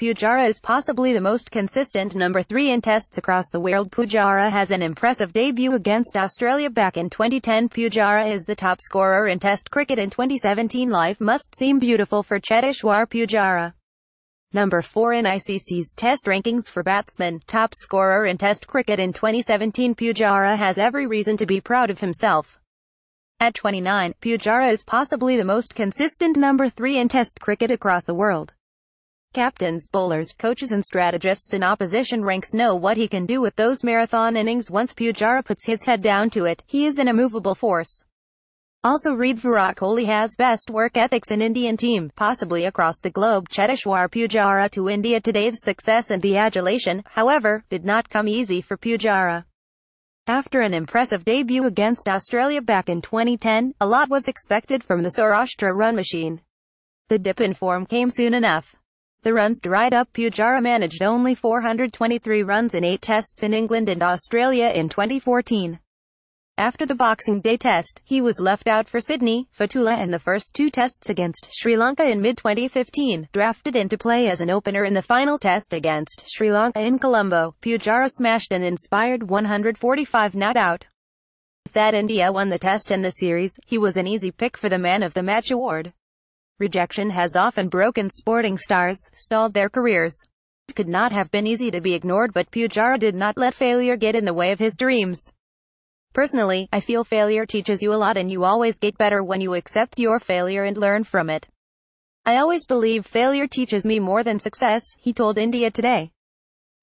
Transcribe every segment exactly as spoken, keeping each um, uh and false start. Pujara is possibly the most consistent number three in tests across the world. Pujara has an impressive debut against Australia back in twenty ten. Pujara is the top scorer in test cricket in twenty seventeen. Life must seem beautiful for Cheteshwar Pujara. Number four in I C C's test rankings for batsmen, top scorer in test cricket in twenty seventeen. Pujara has every reason to be proud of himself. At twenty-nine, Pujara is possibly the most consistent number three in test cricket across the world. Captains, bowlers, coaches and strategists in opposition ranks know what he can do with those marathon innings. Once Pujara puts his head down to it, he is an immovable force. Also read: Virat Kohli has best work ethics in Indian team, possibly across the globe. Cheteshwar Pujara to India Today. The success and the adulation, however, did not come easy for Pujara. After an impressive debut against Australia back in twenty ten, a lot was expected from the Saurashtra run machine. The dip in form came soon enough. The runs dried up. Pujara managed only four hundred twenty-three runs in eight tests in England and Australia in twenty fourteen. After the Boxing Day test, he was left out for Sydney, Fatula and the first two tests against Sri Lanka in mid twenty fifteen, drafted into play as an opener in the final test against Sri Lanka in Colombo. Pujara smashed an inspired one hundred forty-five not out. With that, India won the test and the series. He was an easy pick for the Man of the Match award. Rejection has often broken sporting stars, stalled their careers. It could not have been easy to be ignored, but Pujara did not let failure get in the way of his dreams. Personally, I feel failure teaches you a lot, and you always get better when you accept your failure and learn from it. I always believe failure teaches me more than success, he told India Today.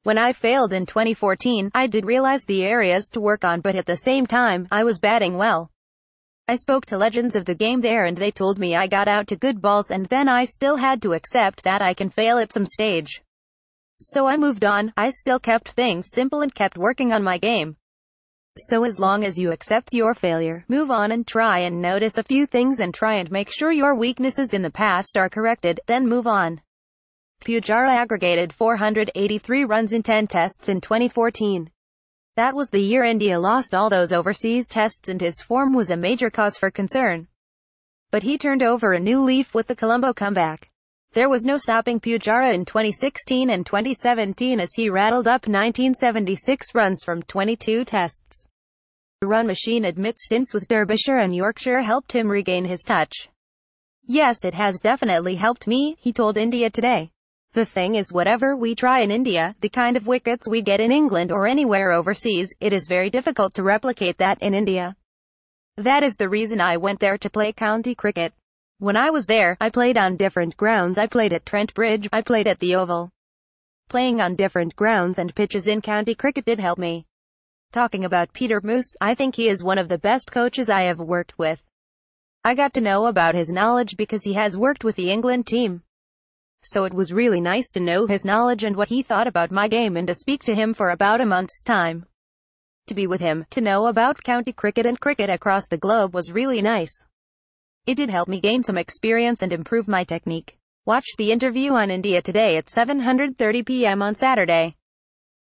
When I failed in twenty fourteen, I did realize the areas to work on, but at the same time, I was batting well. I spoke to legends of the game there and they told me I got out to good balls, and then I still had to accept that I can fail at some stage. So I moved on. I still kept things simple and kept working on my game. So as long as you accept your failure, move on and try and notice a few things and try and make sure your weaknesses in the past are corrected, then move on. Pujara aggregated four hundred eighty-three runs in ten tests in twenty fourteen. That was the year India lost all those overseas tests and his form was a major cause for concern. But he turned over a new leaf with the Colombo comeback. There was no stopping Pujara in twenty sixteen and twenty seventeen as he rattled up nineteen seventy-six runs from twenty-two tests. The run machine admits stints with Derbyshire and Yorkshire helped him regain his touch. Yes, it has definitely helped me, he told India Today. The thing is, whatever we try in India, the kind of wickets we get in England or anywhere overseas, it is very difficult to replicate that in India. That is the reason I went there to play county cricket. When I was there, I played on different grounds. I played at Trent Bridge, I played at the Oval. Playing on different grounds and pitches in county cricket did help me. Talking about Peter Moose, I think he is one of the best coaches I have worked with. I got to know about his knowledge because he has worked with the England team. So it was really nice to know his knowledge and what he thought about my game and to speak to him for about a month's time. To be with him, to know about county cricket and cricket across the globe was really nice. It did help me gain some experience and improve my technique. Watch the interview on India Today at seven thirty p m on Saturday.